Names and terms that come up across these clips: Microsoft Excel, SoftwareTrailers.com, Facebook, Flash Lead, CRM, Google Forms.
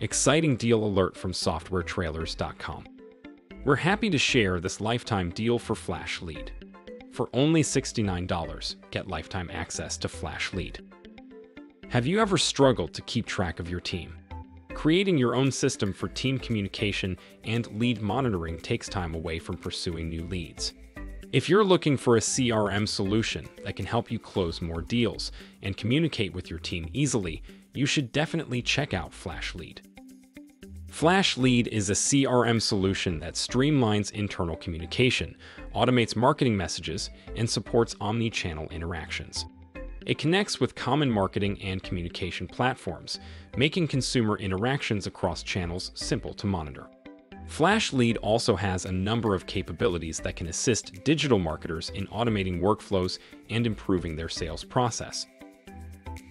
Exciting deal alert from SoftwareTrailers.com. We're happy to share this lifetime deal for Flash Lead. For only $69, get lifetime access to Flash Lead. Have you ever struggled to keep track of your team? Creating your own system for team communication and lead monitoring takes time away from pursuing new leads. If you're looking for a CRM solution that can help you close more deals and communicate with your team easily, you should definitely check out Flash Lead. Flash Lead is a CRM solution that streamlines internal communication, automates marketing messages, and supports omni-channel interactions. It connects with common marketing and communication platforms, making consumer interactions across channels simple to monitor. Flash Lead also has a number of capabilities that can assist digital marketers in automating workflows and improving their sales process.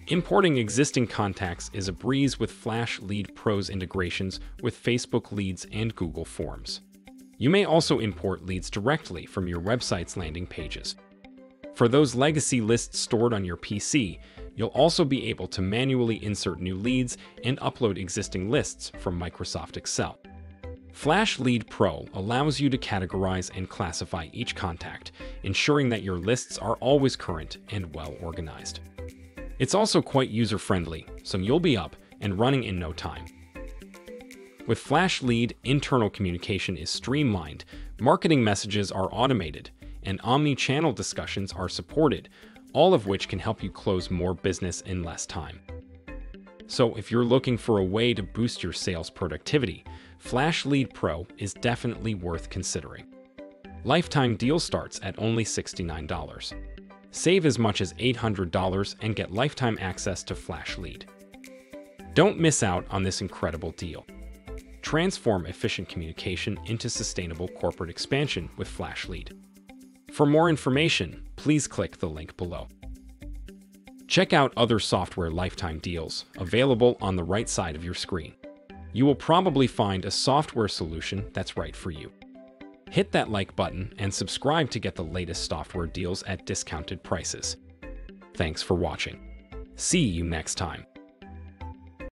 Importing existing contacts is a breeze with Flash Lead Pro's integrations with Facebook Leads and Google Forms. You may also import leads directly from your website's landing pages. For those legacy lists stored on your PC, you'll also be able to manually insert new leads and upload existing lists from Microsoft Excel. Flash Lead Pro allows you to categorize and classify each contact, ensuring that your lists are always current and well-organized. It's also quite user-friendly, so you'll be up and running in no time. With Flash Lead, internal communication is streamlined, marketing messages are automated, and omni-channel discussions are supported, all of which can help you close more business in less time. So if you're looking for a way to boost your sales productivity, Flash Lead Pro is definitely worth considering. Lifetime deal starts at only $69. Save as much as $800 and get lifetime access to Flash Lead. Don't miss out on this incredible deal. Transform efficient communication into sustainable corporate expansion with Flash Lead. For more information, please click the link below. Check out other software lifetime deals available on the right side of your screen. You will probably find a software solution that's right for you. Hit that like button and subscribe to get the latest software deals at discounted prices. Thanks for watching. See you next time.